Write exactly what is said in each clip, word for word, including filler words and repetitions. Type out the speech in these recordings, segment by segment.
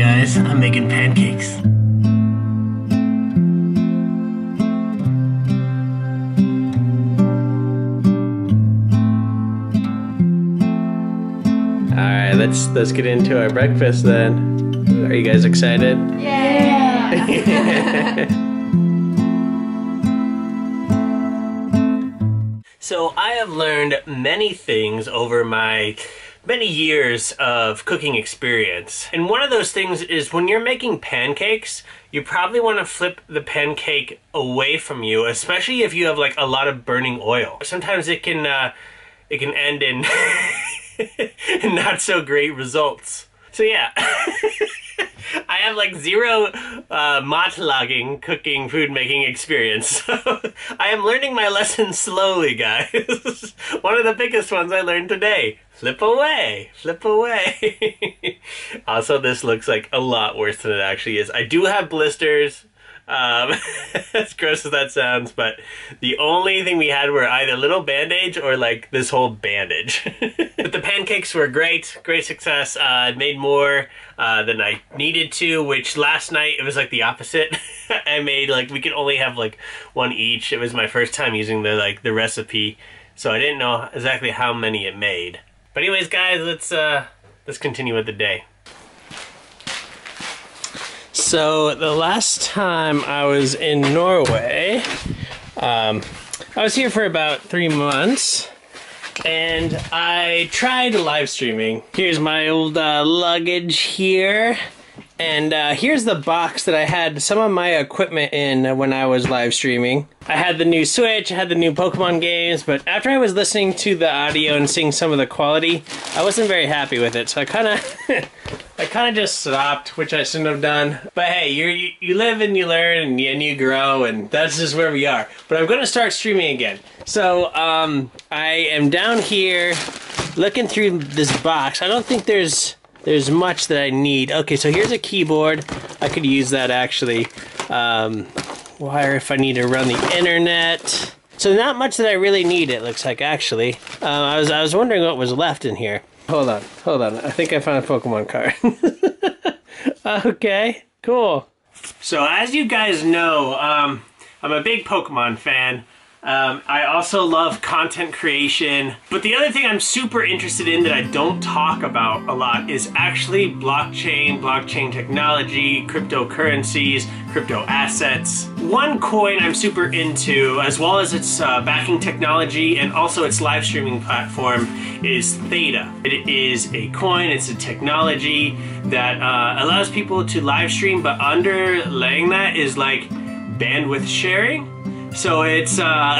guys, I'm making pancakes. Alright, let's let's get into our breakfast then. Are you guys excited? Yeah! So I have learned many things over my many years of cooking experience. And one of those things is when you're making pancakes, you probably want to flip the pancake away from you, especially if you have like a lot of burning oil. Sometimes it can uh, it can end in not so great results. So yeah, I have like zero uh, matlagging cooking food making experience. So I am learning my lesson slowly, guys. One of the biggest ones I learned today. Flip away, flip away. Also, this looks like a lot worse than it actually is. I do have blisters. Um, as gross as that sounds, but the only thing we had were either little bandage or like this whole bandage. But the pancakes were great, great success. Uh, I made more uh, than I needed to, which last night it was like the opposite. I made like, we could only have like one each. It was my first time using the like the recipe, so I didn't know exactly how many it made. But anyways, guys, let's uh, let's continue with the day. So the last time I was in Norway, um, I was here for about three months and I tried live streaming. Here's my old uh, luggage here, and uh, here's the box that I had some of my equipment in when I was live streaming. I had the new Switch, I had the new Pokemon games, but after I was listening to the audio and seeing some of the quality, I wasn't very happy with it, so I kind of... I kind of just stopped, which I shouldn't have done. But hey, you're, you you live and you learn and you, and you grow, and that's just where we are. But I'm going to start streaming again. So um, I am down here looking through this box. I don't think there's there's much that I need. Okay, so here's a keyboard. I could use that actually. Um, wire if I need to run the internet. So not much that I really need. It looks like actually. Uh, I was I was wondering what was left in here. Hold on, hold on. I think I found a Pokemon card. Okay, cool. So as you guys know, um, I'm a big Pokemon fan. Um, I also love content creation. But the other thing I'm super interested in that I don't talk about a lot is actually blockchain, blockchain technology, cryptocurrencies, crypto assets. One coin I'm super into, as well as its uh, backing technology and also its live streaming platform, is Theta. It is a coin, it's a technology that uh, allows people to live stream, but underlying that is like bandwidth sharing. So it's uh,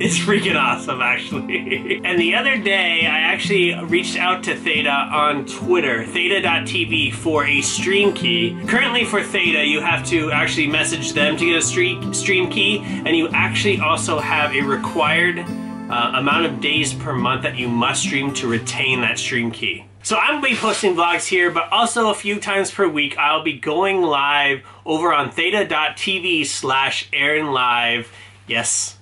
it's freaking awesome, actually. And the other day, I actually reached out to Theta on Twitter, theta dot t v, for a stream key. Currently for Theta, you have to actually message them to get a stream key, and you actually also have a required uh, amount of days per month that you must stream to retain that stream key. So I'm going to be posting vlogs here, but also a few times per week I'll be going live over on theta dot t v slash Aaron Live. Yes,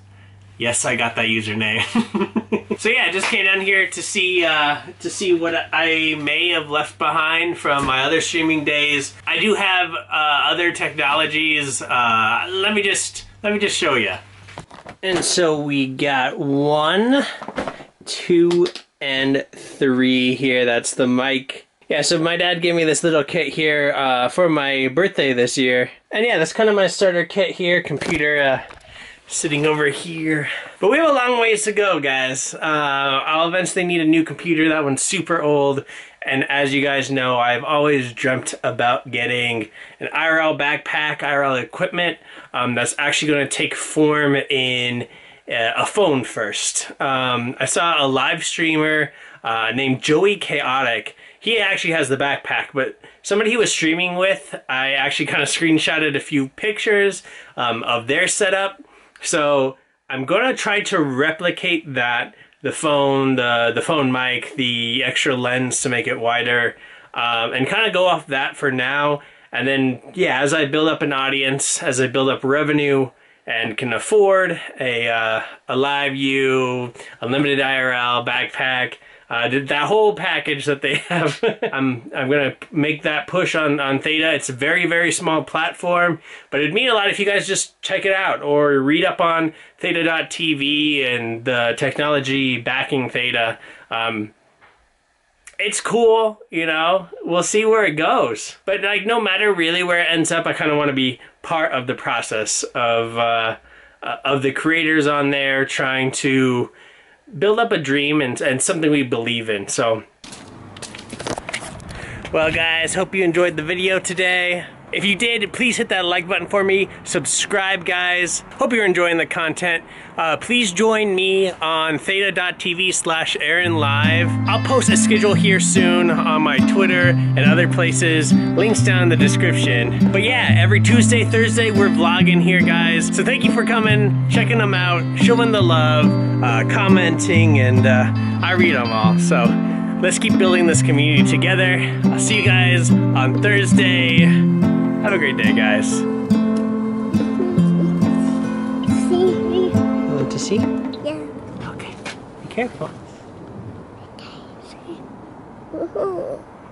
yes, I got that username. So yeah, I just came down here to see uh, to see what I may have left behind from my other streaming days. I do have uh, other technologies. Uh, let me just let me just show you. And so we got one, two, and three here. That's the mic. Yeah, so my dad gave me this little kit here uh, for my birthday this year. And yeah, that's kind of my starter kit here. Computer uh, sitting over here. But we have a long ways to go, guys. Uh, I'll eventually need a new computer. That one's super old. And as you guys know, I've always dreamt about getting an I R L backpack, I R L equipment. Um, that's actually going to take form in a phone first. Um, I saw a live streamer uh, named Joey Chaotic. He actually has the backpack, but somebody he was streaming with, I actually kind of screenshotted a few pictures um, of their setup. So I'm gonna try to replicate that, the phone, the, the phone mic, the extra lens to make it wider, um, and kind of go off that for now. And then, yeah, as I build up an audience, as I build up revenue, and can afford a, uh, a live view, unlimited I R L backpack, Uh, that whole package that they have. I'm, I'm gonna make that push on, on Theta. It's a very, very small platform, but it'd mean a lot if you guys just check it out or read up on theta dot T V and the technology backing Theta. Um, it's cool, you know, we'll see where it goes. But like, no matter really where it ends up, I kind of want to be part of the process of, uh, uh, of the creators on there trying to build up a dream and, and something we believe in. So, well guys, hope you enjoyed the video today. If you did, please hit that like button for me. Subscribe, guys. Hope you're enjoying the content. Uh, please join me on theta dot T V slash Aaron Live. I'll post a schedule here soon on my Twitter and other places. Links down in the description. But yeah, every Tuesday, Thursday, we're vlogging here, guys. So thank you for coming, checking them out, showing the love, uh, commenting, and uh, I read them all. So let's keep building this community together. I'll see you guys on Thursday. Have a great day, guys. You want to see? Yeah. Okay. Be careful. Okay.